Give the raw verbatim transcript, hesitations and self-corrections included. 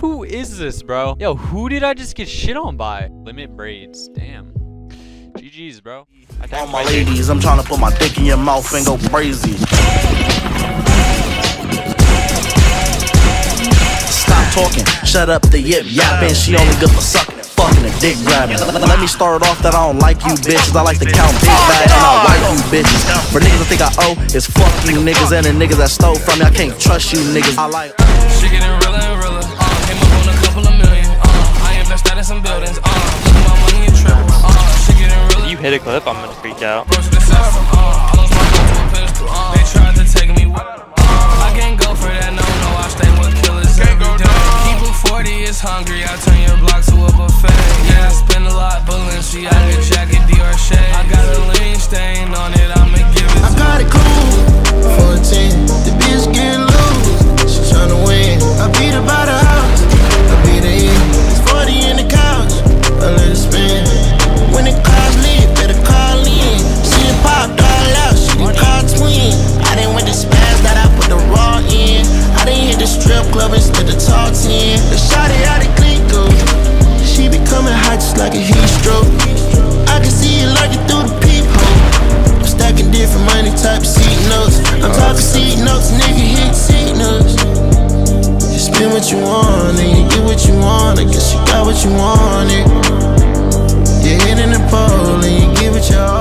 Who is this, bro? Yo, who did I just get shit on by? Limit braids. Damn. G G's, bro. All my ladies, I'm trying to put my dick in your mouth and go crazy. Stop talking. Shut up the yip yapping. She only good for sucking and fucking and dick grabbing. Let me start off that I don't like you bitches. I like to count big bags and I like you bitches. For niggas I think I owe, it's fuck you niggas and the niggas that stole from me. I can't trust you niggas. I like she getting realer and realer. Uh, came up on a couple of million. Uh, I invest that in some buildings. Uh, look at my money and triple. Uh, she getting realer. You hit a clip, I'm gonna freak out. They tried to take me. I can't go for that. No, no, I stay with killers every day. People forty is hungry. I turn your block to a buffet. Yeah, I spend a lot bullets. She out your jacket, Dior shade. I got a lean stain on it. I'ma give it. I got it cool for a ten. The bitch getting loose. She tryna win. I beat her by the house, I beat her in. It's forty in the couch, I let it spin. When the car's lit, better call in. She done popped all out, she done call twin. I done went to spaz that I put the raw in. I done hit the strip club instead of talk ten. The shawty out of Glencoe, she becoming hot just like a heat stroke. I can see it lurking through the peephole. I'm stacking different money, type seat notes. I'm talking seat notes, nigga hit seat notes. Spend what you want, and you get what you want. I guess you got what you wanted. You're hitting the pole, and you get what you all.